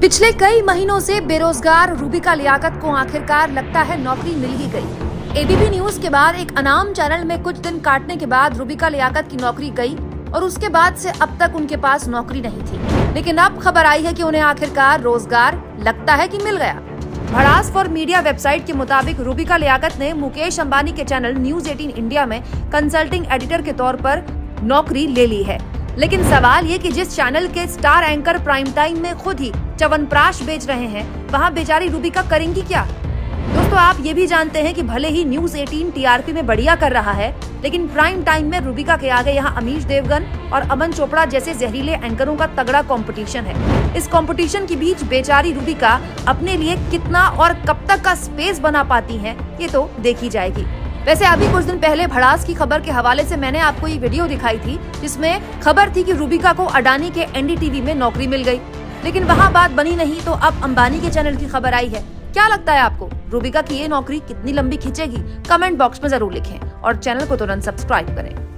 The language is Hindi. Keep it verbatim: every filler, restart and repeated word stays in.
पिछले कई महीनों से बेरोजगार रूबिका लियाकत को आखिरकार लगता है नौकरी मिल ही गई। एबीपी न्यूज के बाद एक अनाम चैनल में कुछ दिन काटने के बाद रूबिका लियाकत की नौकरी गई और उसके बाद से अब तक उनके पास नौकरी नहीं थी, लेकिन अब खबर आई है कि उन्हें आखिरकार रोजगार लगता है कि मिल गया। भड़ास फॉर मीडिया वेबसाइट के मुताबिक रूबिका लियाकत ने मुकेश अंबानी के चैनल न्यूज़ अठारह इंडिया में कंसल्टिंग एडिटर के तौर पर नौकरी ले ली है, लेकिन सवाल ये कि जिस चैनल के स्टार एंकर प्राइम टाइम में खुद ही चवनप्राश बेच रहे हैं, वहाँ बेचारी रूबिका करेंगी क्या? दोस्तों, आप ये भी जानते हैं कि भले ही न्यूज़ अठारह टीआरपी में बढ़िया कर रहा है, लेकिन प्राइम टाइम में रूबिका के आगे यहाँ अमीश देवगन और अमन चोपड़ा जैसे जहरीले एंकरों का तगड़ा कंपटीशन है। इस कंपटीशन के बीच बेचारी रूबिका अपने लिए कितना और कब तक का स्पेस बना पाती है, ये तो देखी जाएगी। वैसे अभी कुछ दिन पहले भड़ास की खबर के हवाले से मैंने आपको ये वीडियो दिखाई थी, जिसमें खबर थी कि रूबिका को अडानी के एनडीटीवी में नौकरी मिल गयी, लेकिन वहाँ बात बनी नहीं तो अब अंबानी के चैनल की खबर आई है। क्या लगता है आपको, रूबिका की ये नौकरी कितनी लंबी खिंचेगी? कमेंट बॉक्स में जरूर लिखें और चैनल को तुरंत सब्सक्राइब करें।